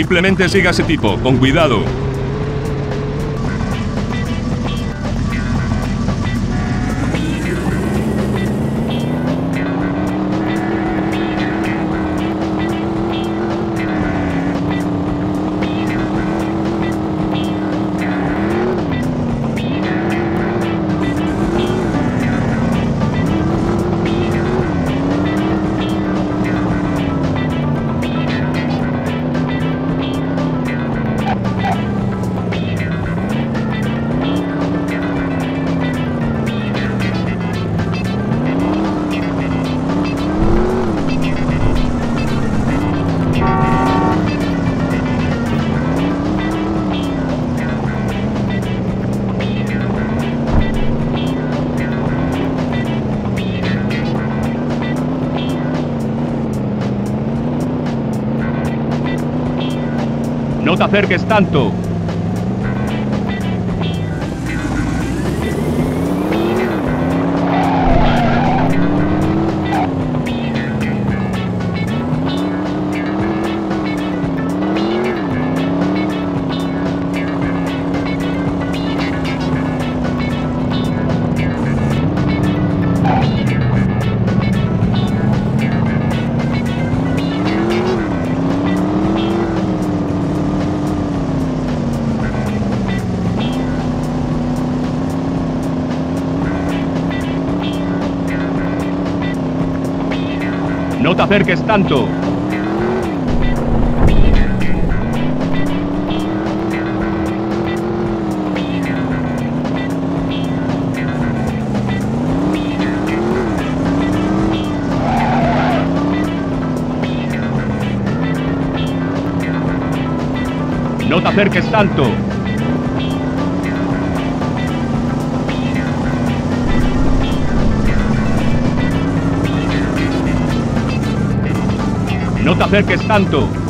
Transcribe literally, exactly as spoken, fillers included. Simplemente siga a ese tipo, con cuidado. No te acerques tanto. No te acerques tanto. No te acerques tanto. No te acerques tanto.